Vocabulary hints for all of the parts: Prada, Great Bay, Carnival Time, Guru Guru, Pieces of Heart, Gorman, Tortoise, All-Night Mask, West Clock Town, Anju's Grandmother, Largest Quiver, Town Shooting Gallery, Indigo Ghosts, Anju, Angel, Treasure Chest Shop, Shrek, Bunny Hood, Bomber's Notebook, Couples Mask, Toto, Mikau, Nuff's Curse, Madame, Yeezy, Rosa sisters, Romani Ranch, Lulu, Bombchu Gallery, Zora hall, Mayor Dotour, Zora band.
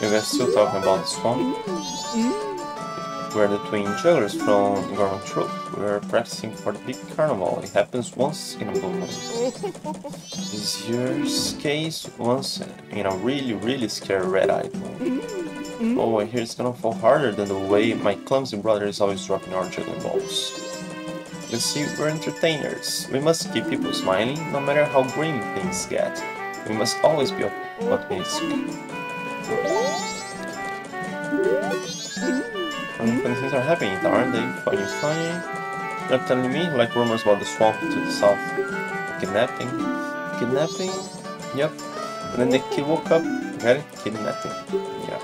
We were still talking about this one, where the twin jugglers from Goron Troop were practicing for the big carnival. It happens once in a blue moon. This year's case, once in a really scary red-eyed moon. Oh, I hear it's gonna fall harder than the way my clumsy brother is always dropping our juggling balls. You see, we're entertainers. We must keep people smiling, no matter how grim things get. We must always be optimistic. Funny things are happening, aren't they? Funny. They're telling me, like rumors about the swamp to the south. Kidnapping. Kidnapping? Yep. And then the kid woke up, got it? Kidnapping. Yeah.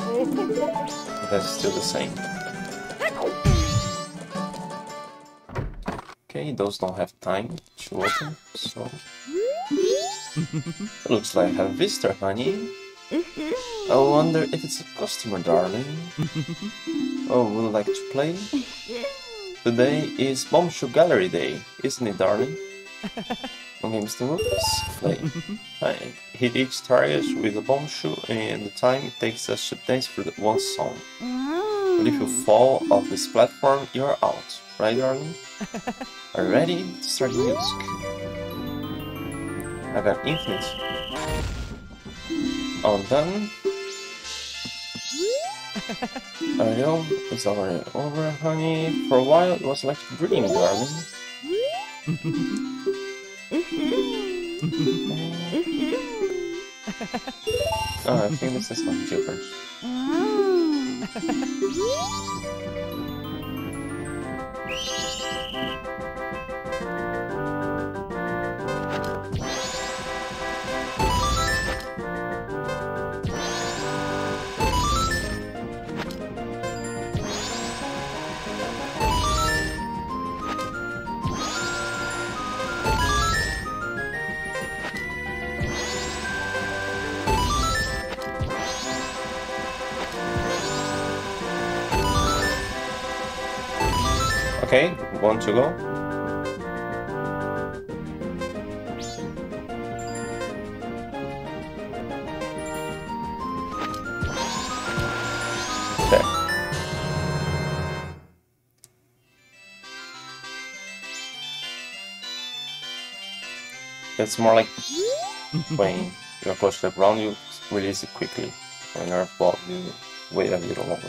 That's still the same. Okay, those don't have time to open, so... Looks like I have a visitor, honey. I wonder if it's a customer, darling. Oh, would you like to play? Today is Bombchu Gallery Day, isn't it, darling? Okay, Mr. Rufus, play. Hit each target with a bombchu and the time it takes us to dance for one song. But if you fall off this platform, you're out. Right, darling? Are you ready to start the music? I got infinite. All done. I know it's already over, honey. For a while, it was like a dream, darling. Oh, I think this is not gibberish. Okay, one to go. There. That's more like when you're close to the ground, you release it quickly. When you're above, you wait a little longer.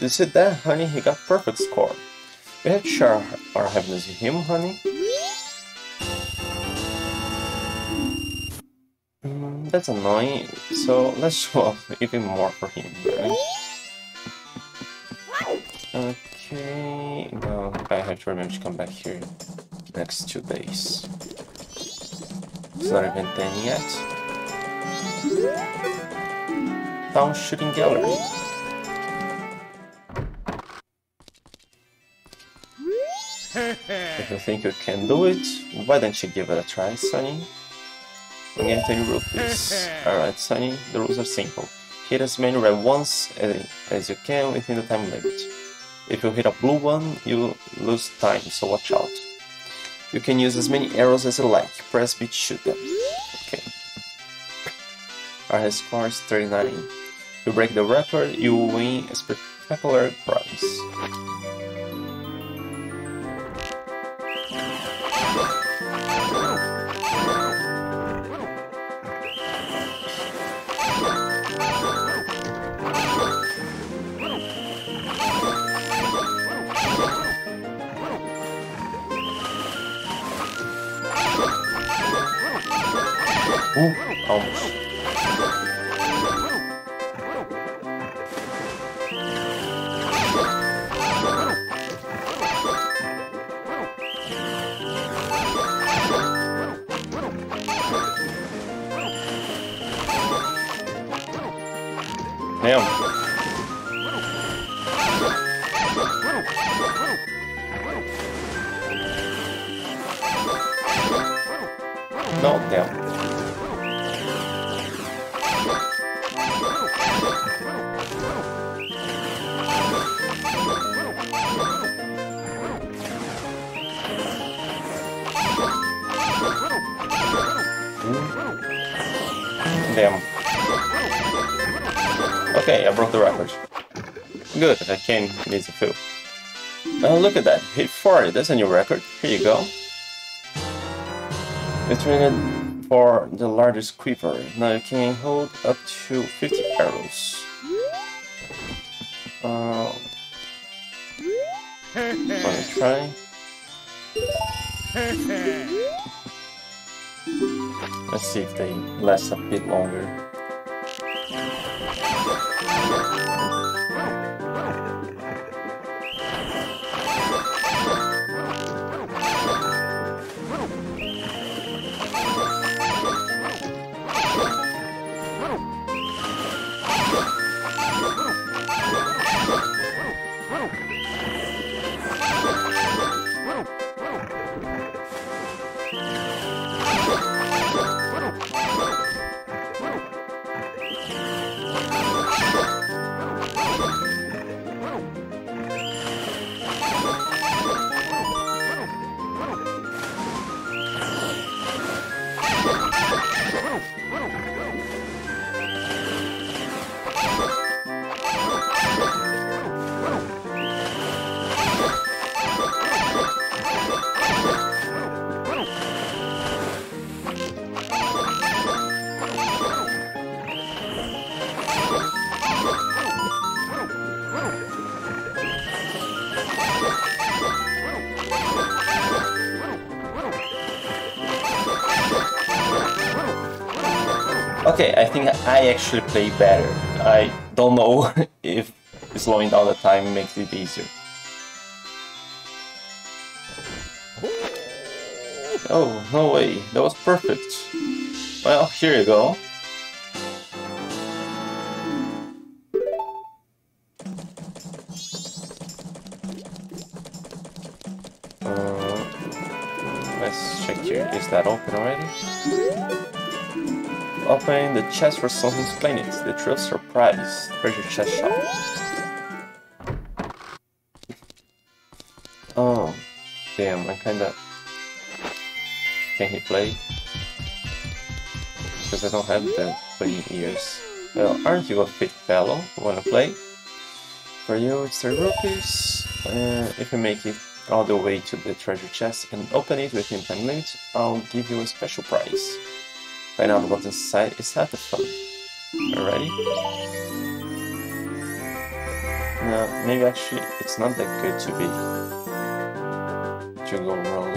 You see that, honey? He got perfect score. We have to share our happiness with him, honey. That's annoying, so let's show off even more for him, right? Okay, now I have to remember to come back here next 2 days. It's not even 10 yet. Town Shooting Gallery. If you think you can do it, why don't you give it a try, Sunny? I'm gonna tell you Rufus. Alright, Sunny, the rules are simple. Hit as many red ones as you can within the time limit. If you hit a blue one, you lose time, so watch out. You can use as many arrows as you like. Press B to shoot them. Okay. Our score is 39. If you break the record, you will win a spectacular prize. Ooh, almost. Damn. No, damn. Okay, I broke the record. Good, I can need to fill. Oh, look at that. Hit 40, that's a new record. Here you go. It's rated for the largest quiver. Now you can hold up to 50 arrows. Wanna try? Let's see if they last a bit longer. Okay, I think I actually play better. I don't know if slowing down the time makes it easier. Oh, no way, that was perfect. Well, here you go. Let's check here, is that open already? Open the chest for something's planets, the Thrill Surprise, Treasure Chest Shop. Oh, damn, I kinda... Can he play? Because I don't have the playing ears. Well, aren't you a fit fellow? Wanna play? For you, it's 3 rupees. If you make it all the way to the treasure chest and open it within 10 minutes, I'll give you a special prize. Find out what's inside. Is that the fun? Already? No, maybe actually it's not that good to be... to go wrong.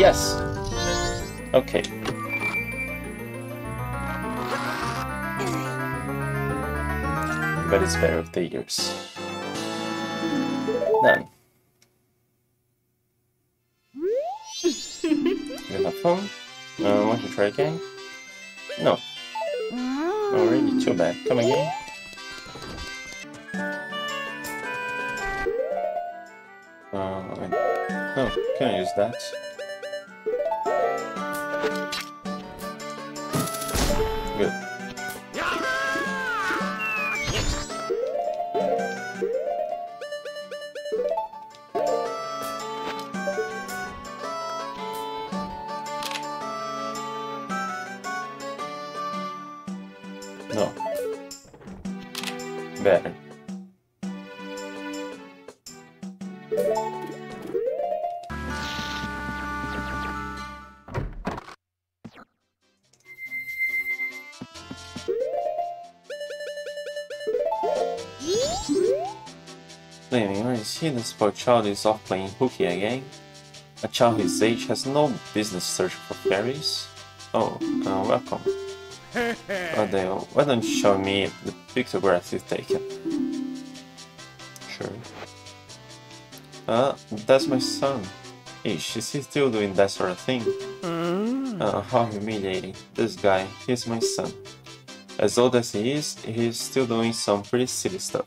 Yes. Okay. But it's better with the ears. Done. You have fun? Want to try again? No. Already too bad. Come again. Oh, can I use that? Good. No. Better. The spoiled child is off playing hooky again. A child his age has no business searching for fairies. Oh, welcome. Adele, why don't you show me the pictographs you've taken? sure. That's my son. Ish, is he still doing that sort of thing? How humiliating. This guy, he's my son. As old as he is, he's still doing some pretty silly stuff.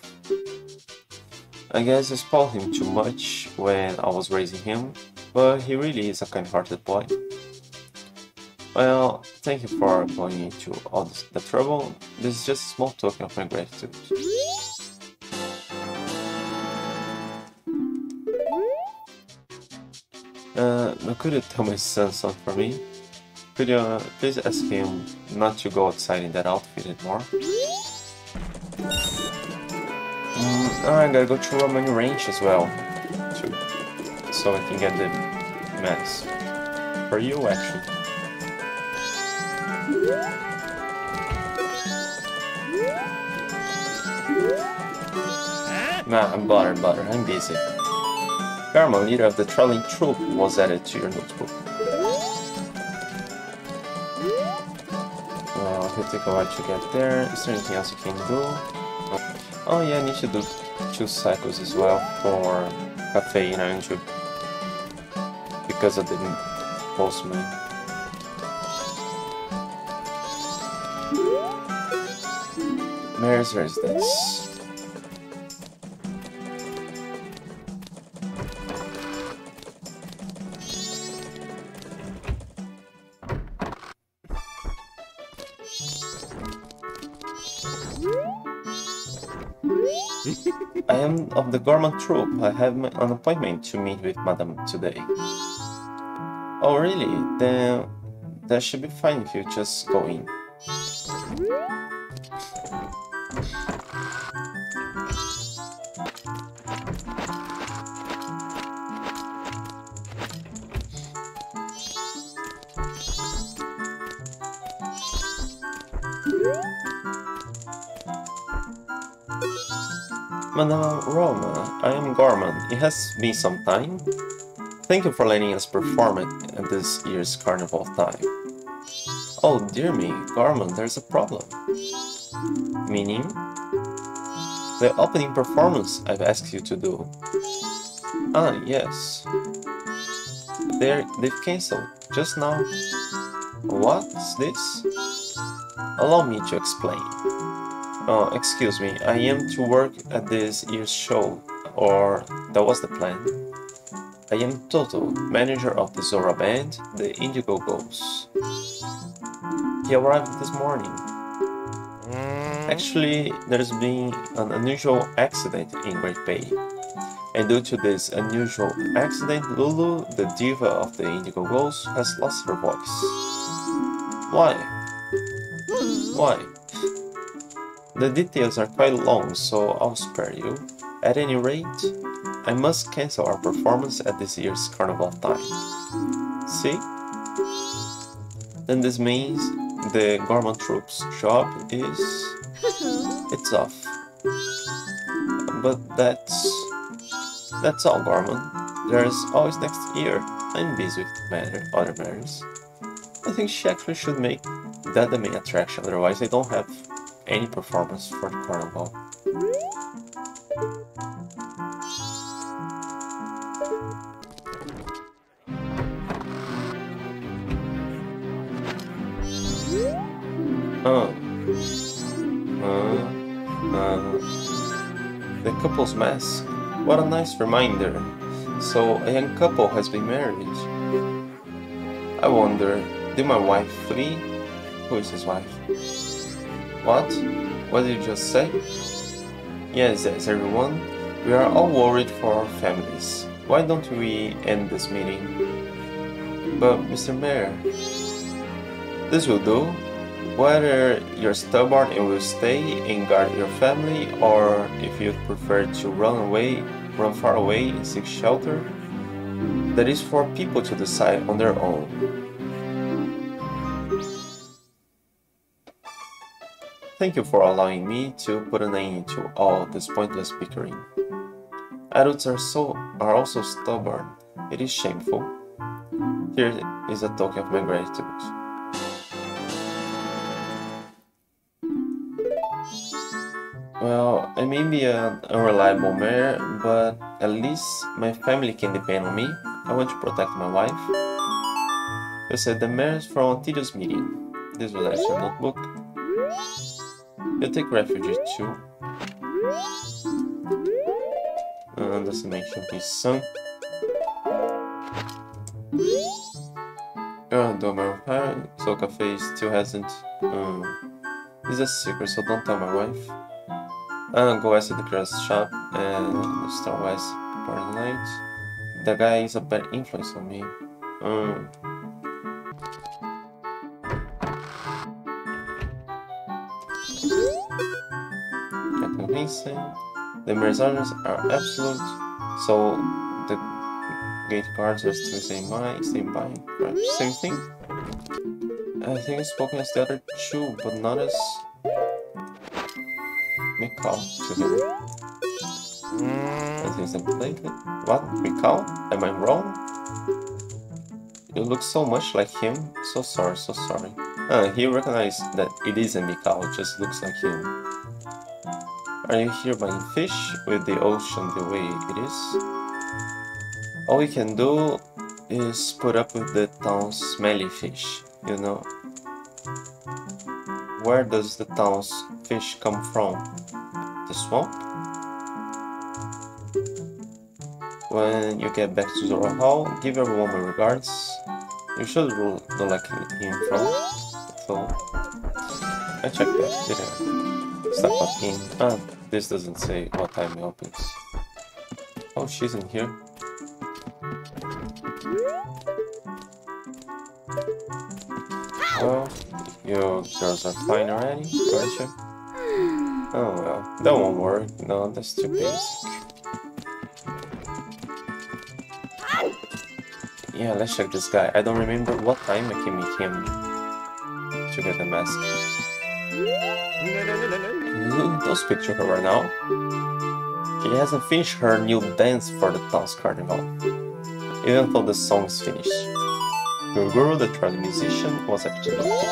I guess I spoiled him too much when I was raising him, but he really is a kind-hearted boy. Well, thank you for going into all the trouble. This is just a small token of my gratitude. Now could you tell my son something for me? Could you please ask him not to go outside in that outfit anymore? I gotta go to Romani Ranch as well, too, so I can get the mask. For you, actually. Nah, I'm bothered, I'm busy. Gorman, leader of the traveling troop, was added to your notebook. Well, it will take a while to get there. Is there anything else you can do? Oh yeah, I need to do 2 cycles as well for Cafe in Anju because of the postman. Mayor's residence. I am of the Gorman Troop. I have an appointment to meet with Madame today. Oh really? Then that should be fine if you just go in. Madame Roma, I am Gorman. It has been some time. Thank you for letting us perform it at this year's Carnival Time. Oh dear me, Gorman, there's a problem. Meaning? The opening performance I've asked you to do. Ah, yes. They've cancelled, just now. What's this? Allow me to explain. Oh, excuse me, I am to work at this year's show, or that was the plan. I am Toto, manager of the Zora band, the Indigo Ghosts. He arrived this morning. Actually, there's been an unusual accident in Great Bay. And due to this unusual accident, Lulu, the diva of the Indigo Ghosts, has lost her voice. Why? Why? The details are quite long, so I'll spare you. At any rate, I must cancel our performance at this year's Carnival Time. See? Then this means the Gorman Troop's job is... it's off. But that's all, Gorman. There's always next year. I'm busy with other matters. I think she actually should make that the main attraction, otherwise I don't have any performance for the carnival. The couple's mask. What a nice reminder. So a young couple has been married. I wonder, did my wife flee? Who is his wife? What? What did you just say? Yes, everyone. We are all worried for our families. Why don't we end this meeting? But, Mr. Mayor... This will do. Whether you're stubborn and will stay and guard your family, or if you'd prefer to run far away and seek shelter, that is for people to decide on their own. Thank you for allowing me to put an end to all this pointless bickering. Adults are also stubborn. It is shameful. Here is a token of my gratitude. Well, I may be an unreliable mayor, but at least my family can depend on me. I want to protect my wife. You said the mayor's from Tito's meeting. This was actually a notebook. You take refuge too. That's an action piece sunk. Don't her, so Cafe still hasn't. It's a secret, so don't tell my wife. Go west to the crest shop and Star West part of the night. The guy is a bad influence on me. Can't convince him. The mayor's orders are absolute, so the gate guards are still staying by. Perhaps same thing. I think I've spoken as the other two, but not as Mikau to them. I think it's completely. What? Mikau? Am I wrong? You look so much like him. So sorry, so sorry. He recognized that it isn't Mikau, it just looks like him. Are you here buying fish with the ocean the way it is? All we can do is put up with the town's smelly fish. You know, where does the town's fish come from? The swamp? When you get back to Zora hall, give everyone my regards. You should rule the like him from. So I checked that, did I? Stop walking. This doesn't say what time it opens. Oh, she's in here. Well, you girls are fine already, aren't you? Oh well, that won't work. No, that's too basic. Yeah, let's check this guy. I don't remember what time I can meet him to get the mask. Don't speak to her right now. She hasn't finished her new dance for the town's carnival, even though the song's finished. Guru Guru, the travel musician, was actually a book.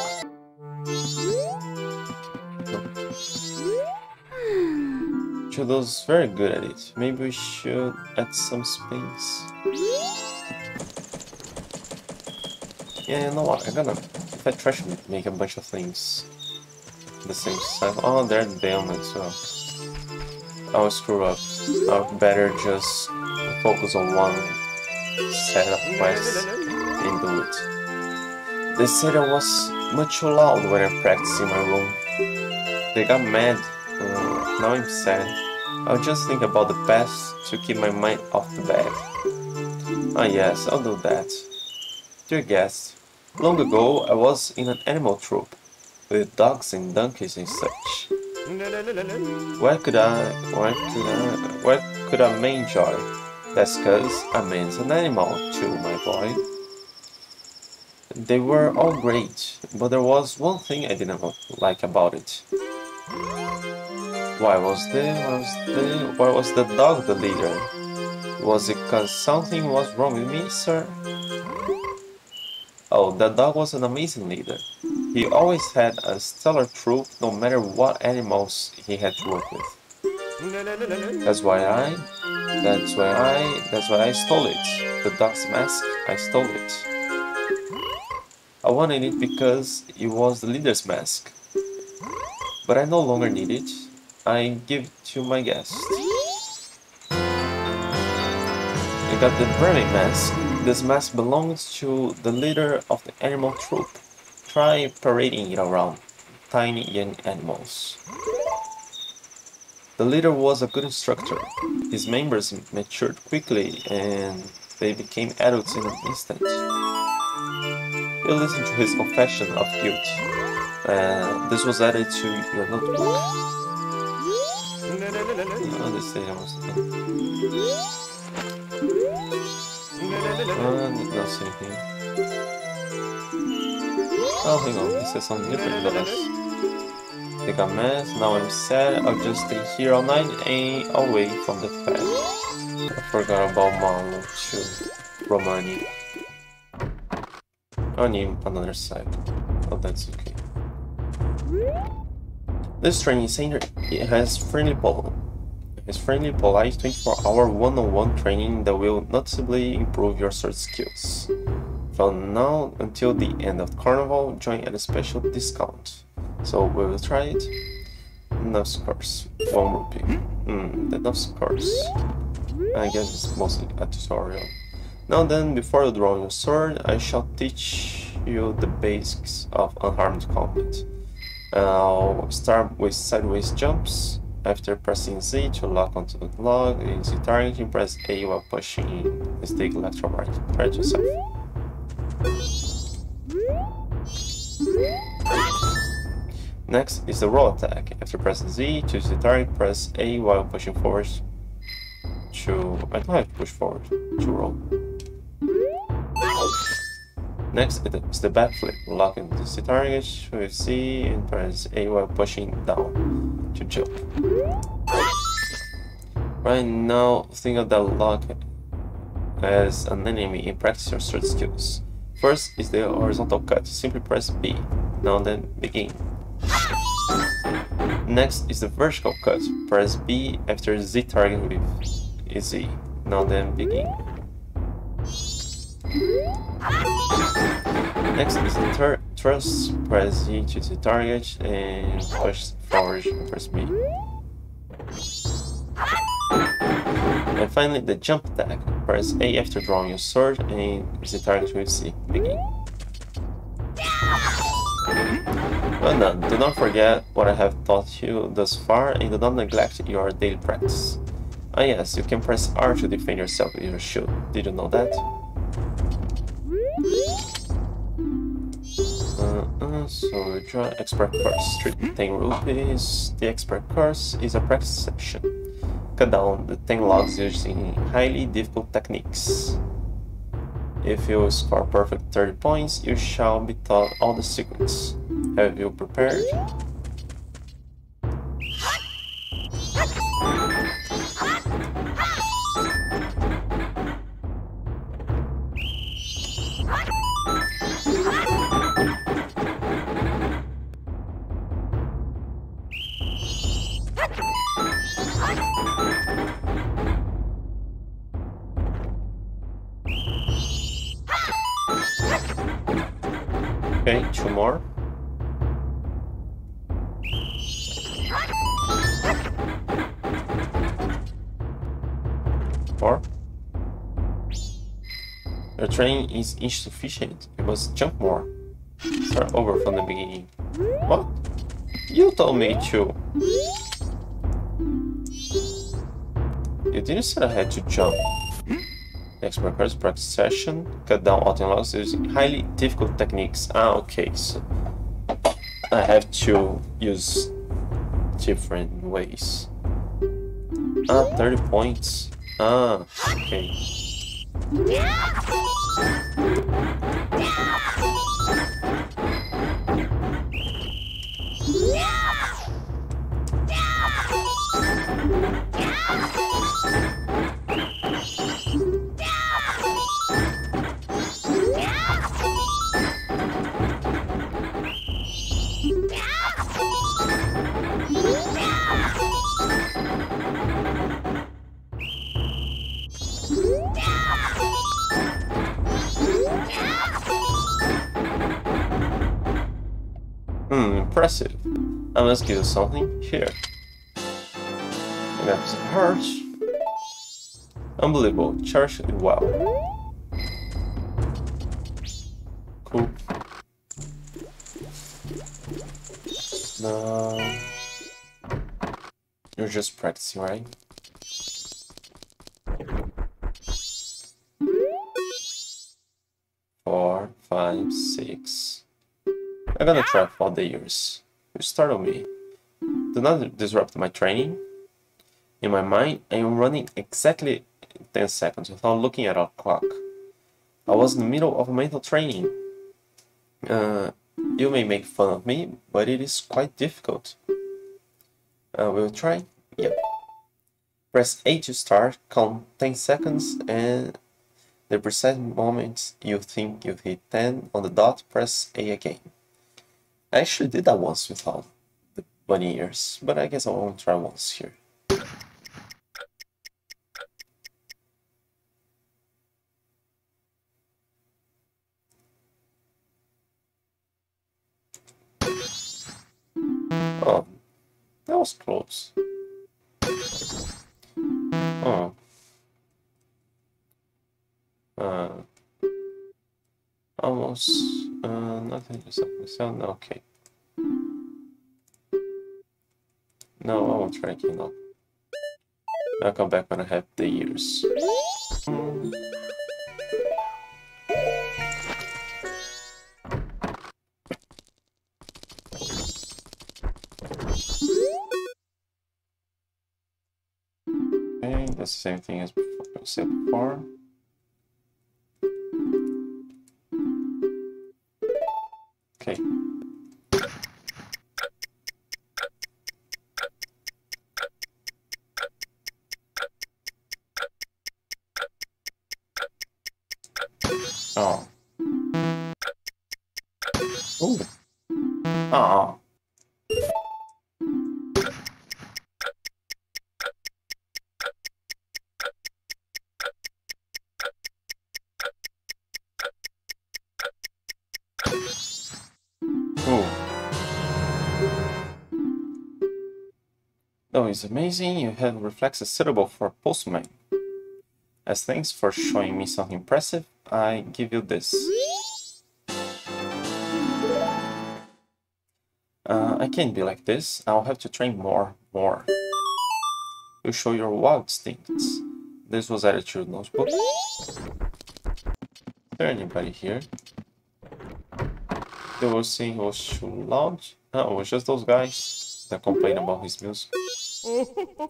Toto's very good at it. Maybe we should add some space. Yeah, you know what? I'm gonna, if I trash it, make a bunch of things the same size. Oh, they're down as well. I'll screw up. I'll better just focus on one set of quests. Into it. They said I was much too loud when I practiced in my room. They got mad. Now I'm sad. I'll just think about the past to keep my mind off the bag. Ah yes, I'll do that. Dear guest, long ago I was in an animal troupe with dogs and donkeys and such. Where could I main joy? That's cause a man's an animal too, my boy. They were all great, but there was one thing I didn't like about it. Why was the dog the leader? Was it because something was wrong with me, sir? Oh, the dog was an amazing leader. He always had a stellar troop, no matter what animals he had to work with. That's why I stole it. The dog's mask, I stole it. I wanted it because it was the leader's mask, but I no longer need it. I give it to my guest. I got the Bremen mask. This mask belongs to the leader of the animal troupe. Try parading it around, tiny young animals. The leader was a good instructor. His members matured quickly and they became adults in an instant. You listened to his confession of guilt. This was added to your notebook. Oh, hang on, this is something different than us. Take a mess, now I'm sad, I'll just stay here all night and away from the fact. I forgot about Marlo too. Romani. I need another side. Oh, that's okay. This training center has friendly, polite 24-hour one-on-one training that will noticeably improve your search skills. From now until the end of Carnival, join at a special discount. So we will try it. Nuff's Curse, 1 rupee. The Nuff's Curse. I guess it's mostly a tutorial. Now then, before you draw your sword, I shall teach you the basics of unharmed combat. I'll start with sideways jumps. After pressing Z to lock onto the log, easy targeting, press A while pushing the stick left or right yourself. Next is the roll attack. After pressing Z, choose the target, press A while pushing forward to... I don't have to push forward to roll. Next is the backflip. Lock into the target with C and press A while pushing down to jump. Right now, think of that lock as an enemy and practice your search skills. First is the horizontal cut. Simply press B. Now then, begin. Next is the vertical cut. Press B after Z target with Z. Now then, begin. Next is the thrust. Press Z to the target and push forward and press B. And finally the jump attack. Press A after drawing your sword and the target with C. Begin. Well done. Do not forget what I have taught you thus far and do not neglect your daily practice. Ah yes, you can press R to defend yourself with your shield. Did you know that? So we draw expert curse, 10 rupees. The expert curse is a practice section. Cut down the 10 logs using highly difficult techniques. If you score perfect 30 points, you shall be taught all the secrets. Have you prepared? Okay, 2 more. Your training is insufficient. You must jump more. Start over from the beginning. What? You told me to. You didn't say I had to jump. Next workers practice session. Cut down all the logs using highly difficult techniques. Ah, okay. So I have to use different ways. Ah, 30 points. Ah, okay. Impressive. I must give you something here. I got some hearts. Unbelievable. Cherish it well. Cool. No. You're just practicing, right? Four, 5, 6. I'm gonna try for the years. You startled me. Do not disrupt my training. In my mind, I am running exactly 10 seconds without looking at our clock. I was in the middle of mental training. You may make fun of me, but it is quite difficult. We'll try. Yep. Press A to start, count 10 seconds, and the precise moment you think you've hit 10 on the dot, press A again. I actually did that once without the bunny ears, but I guess I'll only try once here. Oh, that was close. Oh. Almost, nothing just happened to sound, okay. No, I won't try again, no. I'll come back when I have the ears. Okay, that's the same thing as before, I said before. Okay. Oh. Oh. Oh. Oh, it's amazing you have reflexes suitable for a postman. As thanks for showing me something impressive, I give you this. I can't be like this. I'll have to train more. You show your wild instincts. This was added to your notebook. Is there anybody here? They were saying it was too loud. No, it was just those guys that complained about his music.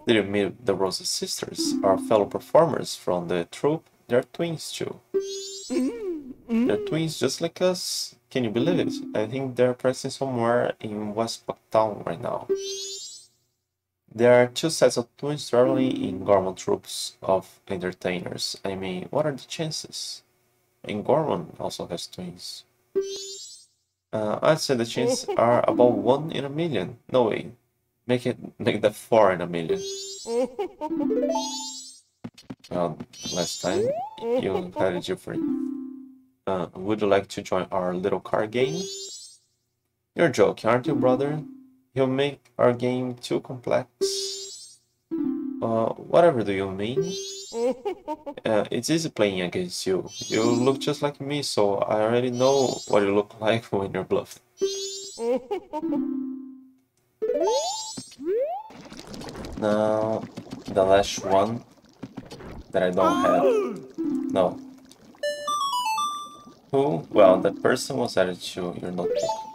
Did you meet the Rosa sisters, our fellow performers from the troupe? They're twins too. They're twins just like us. Can you believe it? I think they're practicing somewhere in West Clock Town right now. There are two sets of twins traveling in Gorman troops of entertainers. I mean, what are the chances? And Gorman also has twins. I'd say the chances are about 1 in a million. No way. Make that 4 in a million. Well, last time you had it different. Would you like to join our little card game? You're joking, aren't you, brother? You'll make our game too complex. Whatever do you mean? It's easy playing against you. You look just like me, so I already know what you look like when you're bluffed. Now, the last one that I don't have. No. Who? Well, that person was added to your notebook.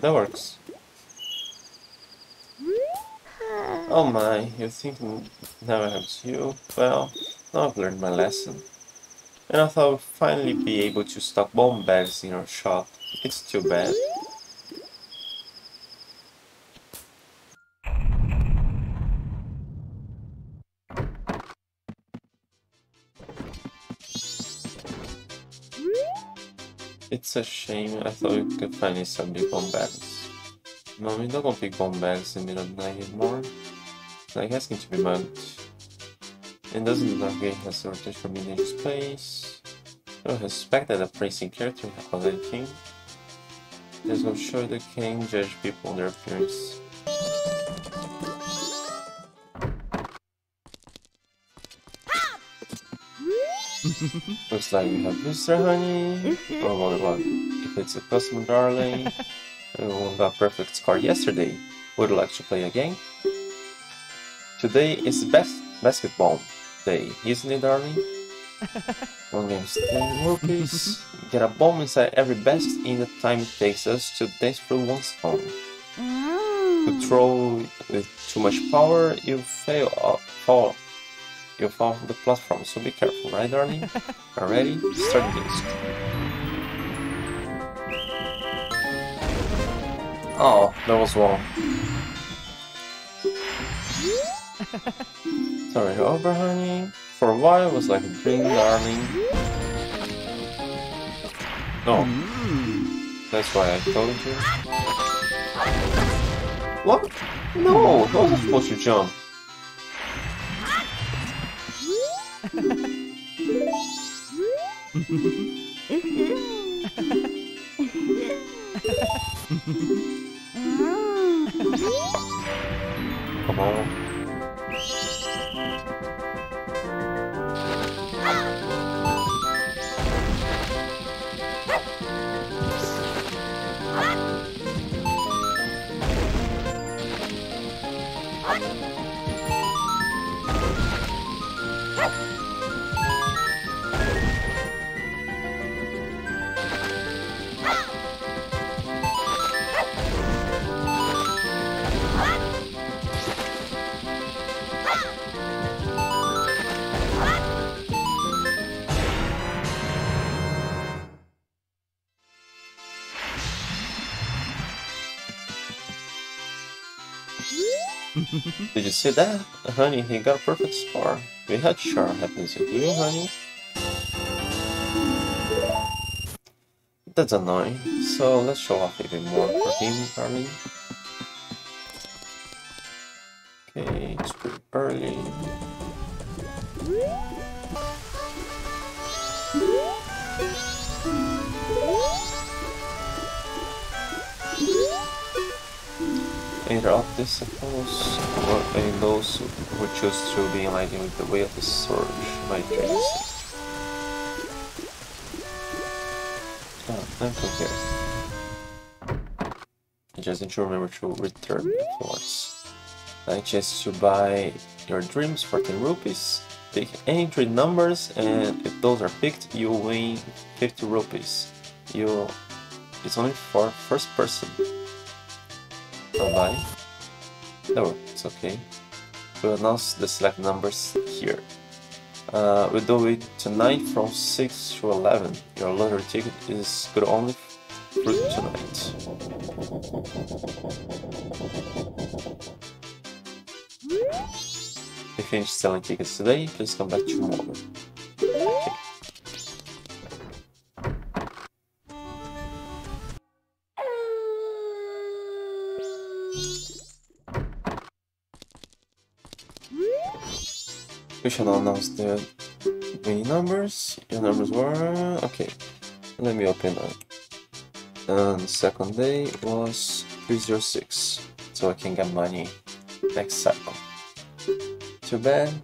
That works. Oh my, you think now it helps you? Well, now I've learned my lesson. And I thought I would finally be able to stock bomb bags in our shop. It's too bad. It's a shame, I thought we could finally sell big bomb bags. No, we don't want big bomb bags in the middle of the night anymore. It's like asking to be mugged. And doesn't the game has a rotation for midnight space? I don't expect that a praising character has anything. There's no sure they can judge people on their appearance. Looks like we have Mr. Honey. Oh my god, if it's a customer, darling. Everyone got perfect score yesterday. Would you like to play again? Today is basketball day, isn't it, darling? One game 10 rupees. Get a bomb inside every basket in the time it takes us to dance through one stone. To throw with too much power, you fail or fall. You fall from the platform, so be careful, right, darling? Are ready? Start this. Oh, that was wrong. Sorry, over, honey. For a while, it was like a dream, darling. No. That's why I told you. What? No, I wasn't supposed to jump. Come on. Did you see that? Honey, he got a perfect score. We had sure happens with you, honey. That's annoying, so let's show off even more for him, darling. Okay, it's pretty early. Either of this, I suppose, or in those who choose to be enlightened with the way of the surge, my dreams. Oh, I'm prepared. I just need to remember to return the thoughts. I suggest you buy your dreams for 10 rupees, pick any 3 numbers, and if those are picked, you win 50 rupees. It's only for first person. Bye. No, it's okay. We'll announce the select numbers here. We'll do it tonight from 6 to 11. Your lottery ticket is good only through tonight. If you finish selling tickets today, please come back tomorrow. Okay. We shall announce the numbers. Your numbers were... okay, let me open up. And the second day was 306, so I can get money next cycle. Too bad. If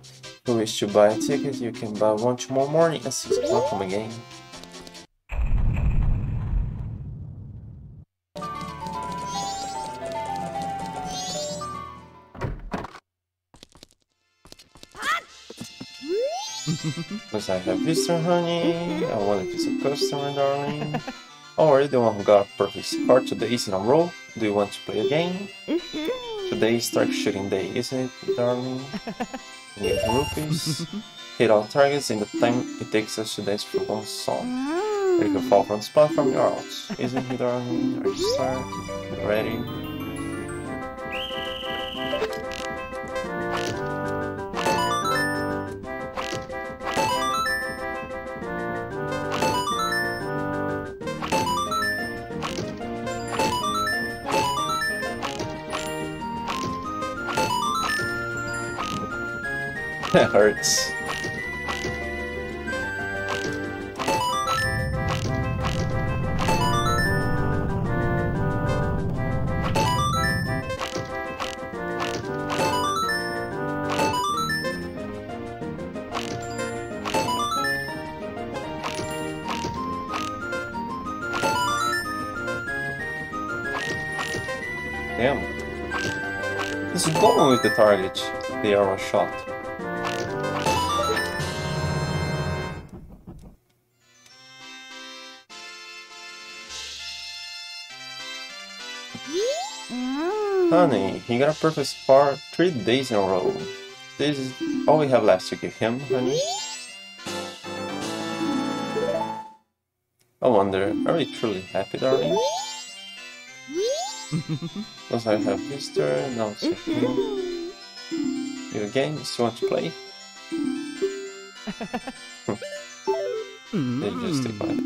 you wish to buy a ticket, you can buy one tomorrow morning at 6 o'clock from again. Because I have Easter, honey. I want a piece of customer, darling. Already the one who got a perfect score today is in a row. Do you want to play a game? Today is target shooting day, isn't it, darling? Give rupees. Hit all targets in the time it takes us to dance for one song. If you fall from this platform, you're out. Isn't it, darling? Are you start? Ready? That hurts. Damn. This is going with the target. they are shot. Honey, he got a perfect score 3 days in a row. This is all we have left to give him, honey. I wonder, are we truly happy, darling? Does I have history? No, so you again? You still want to play? They just stay quiet.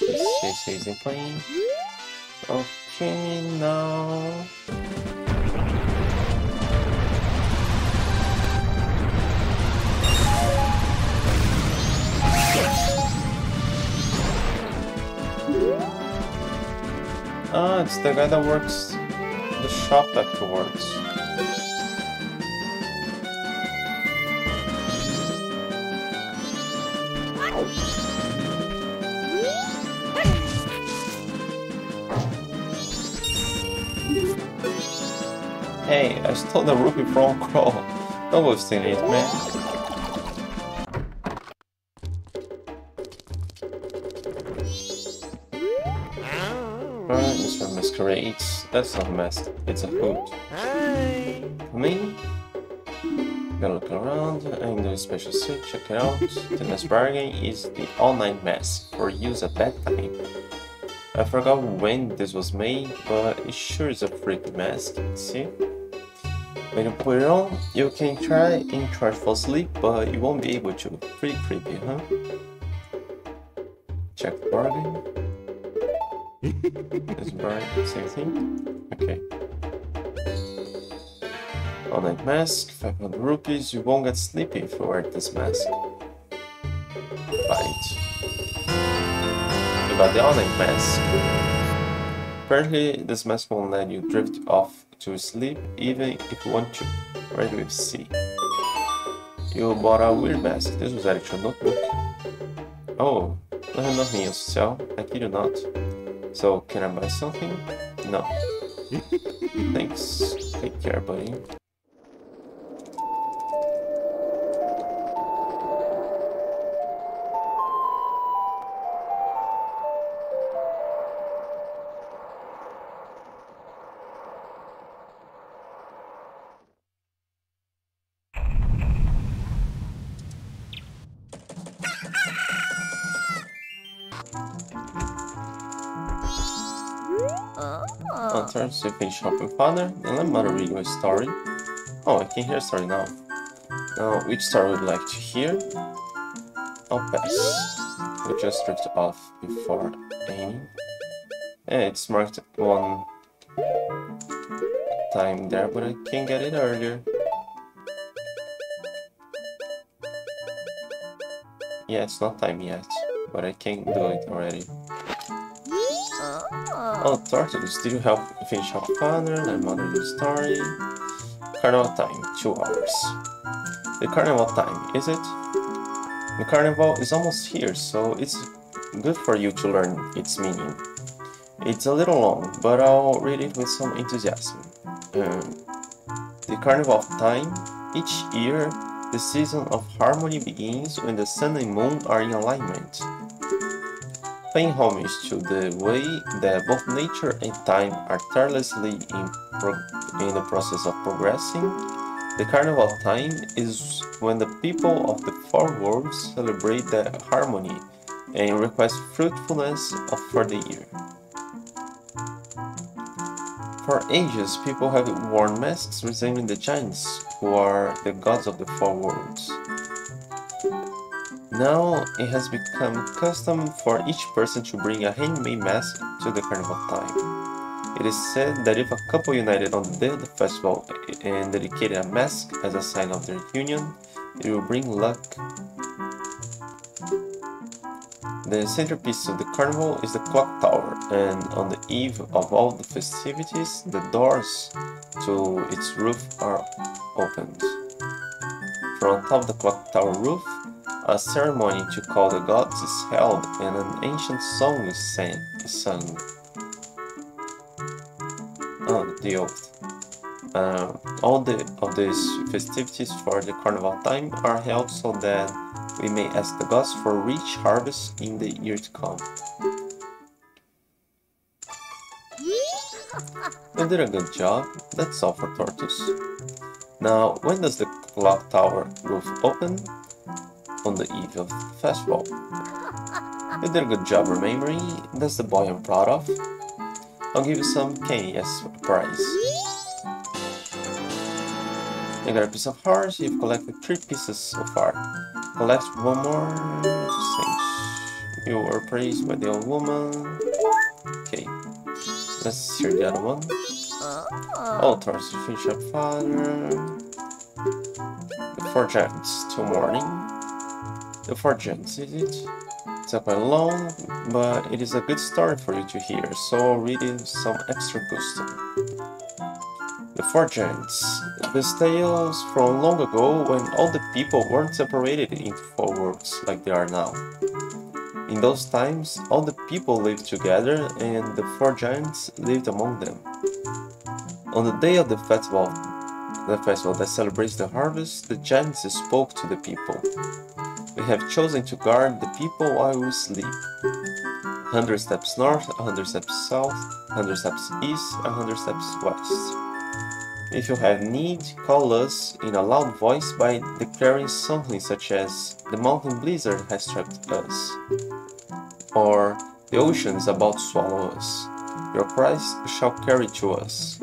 This is easy playing. Okay, now. Ah, it's the guy that works the shop afterwards. Hey, I stole the rupee from Crow. No one's seen it, man. Masquerades. That's not a mask, it's a hood. Hi. Me? Gonna look around, I'm doing a special suit, check it out. The next bargain is the All-Night Mask, for use at bedtime. I forgot when this was made, but it sure is a freaky mask, see? When you put it on, you can try and charge for sleep, but you won't be able to. Pretty creepy, huh? Check the bargain. It's bright, same thing. Okay. All-night mask, 500 rupees. You won't get sleepy if you wear this mask. Bite. You got the all-night mask. Apparently, this mask won't let you drift off to sleep, even if you want to. Right with C. You bought a weird mask. This was actually a notebook. Oh, I have nothing else to sell. I kid you not. So, can I buy something? No. Thanks. Take care, buddy. So you finish helping father, and let mother read my story. Oh, I can hear a story now. Now, which story would you like to hear? I'll pass. We just drifted off before aiming. Yeah, it's marked one time there, but I can get it earlier. Yeah, it's not time yet, but I can do it already. Oh, Tortoise, did you help finish our father and mother the story? Carnival Time, 2 hours. The Carnival Time, is it? The Carnival is almost here, so it's good for you to learn its meaning. It's a little long, but I'll read it with some enthusiasm. The Carnival of Time, each year, the season of harmony begins when the sun and moon are in alignment. Paying homage to the way that both nature and time are tirelessly in the process of progressing, the Carnival Time is when the people of the four worlds celebrate their harmony and request fruitfulness for the year. For ages, people have worn masks resembling the giants, who are the gods of the four worlds. Now, it has become custom for each person to bring a handmade mask to the Carnival Time. It is said that if a couple united on the day of the festival and dedicated a mask as a sign of their union, it will bring luck. The centerpiece of the carnival is the clock tower, and on the eve of all the festivities, the doors to its roof are opened. From on top of the clock tower roof, a ceremony to call the gods is held, and an ancient song is sung. Oh, the oath. All of these festivities for the Carnival time are held so that we may ask the gods for rich harvests in the year to come. You did a good job. That's all for Tortoise. Now, when does the clock tower roof open? On the eve of the festival. You did a good job remembering. That's the boy I'm proud of. I'll give you some candy as a prize. You got a piece of heart. You've collected 3 pieces so far. Collect one more since you were praised by the old woman. Okay. Let's hear the other one. All towards the fish up father. The 4 giants till morning. The 4 giants, is it? It's up and long, but it is a good story for you to hear, so read it with some extra gusto. The 4 giants. These tales from long ago when all the people weren't separated into 4 worlds like they are now. In those times, all the people lived together and the 4 giants lived among them. On the day of the festival that celebrates the harvest, the giants spoke to the people. We have chosen to guard the people while we sleep. 100 steps north, 100 steps south, 100 steps east, 100 steps west. If you have need, call us in a loud voice by declaring something such as the mountain blizzard has struck us, or the ocean is about to swallow us. Your cries shall carry to us.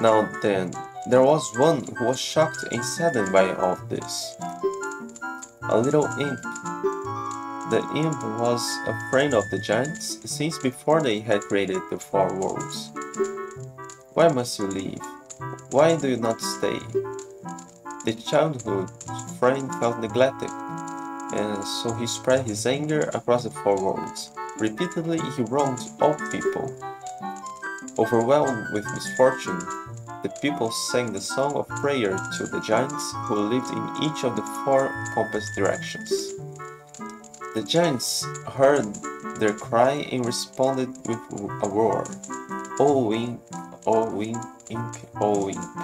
Now then, there was one who was shocked and saddened by all this. A little imp. The imp was a friend of the giants since before they had created the 4 worlds. Why must you leave? Why do you not stay? The childhood friend felt neglected, and so he spread his anger across the 4 worlds. Repeatedly he wronged all people. Overwhelmed with misfortune, the people sang the song of prayer to the giants who lived in each of the 4 compass directions. The giants heard their cry and responded with a roar. Oh imp, oh imp, imp, oh imp.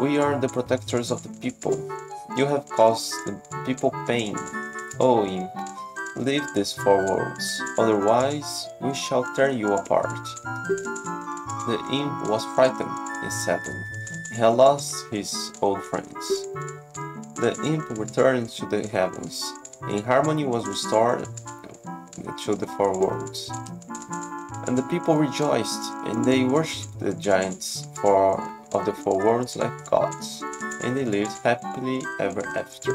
We are the protectors of the people. You have caused the people pain. Oh imp, leave these 4 worlds, otherwise we shall tear you apart. The imp was frightened and saddened. He had lost his old friends. The imp returned to the heavens, and harmony was restored to the 4 worlds. And the people rejoiced, and they worshipped the giants of the 4 worlds like gods, and they lived happily ever after.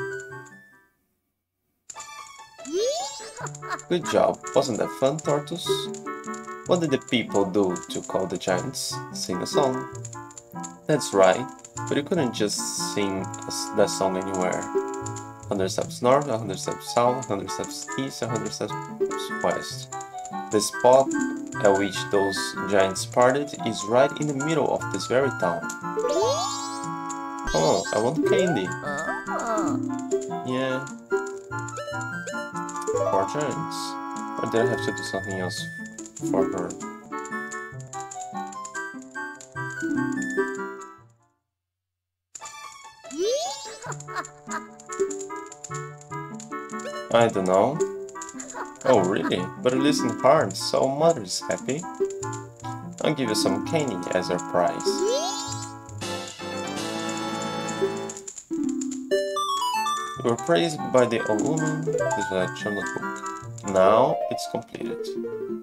Good job, wasn't that fun, Tortoise? What did the people do to call the giants? Sing a song. That's right, but you couldn't just sing that song anywhere. 100 steps north, 100 steps south, 100 steps east, 100 steps west. The spot at which those giants parted is right in the middle of this very town. Oh, I want candy. Yeah. 4 giants. But then I have to do something else for her. I don't know. Oh really? But it isn't hard, so mother is happy. I'll give you some candy as a prize. You were praised by the old woman with the children's book. Now it's completed.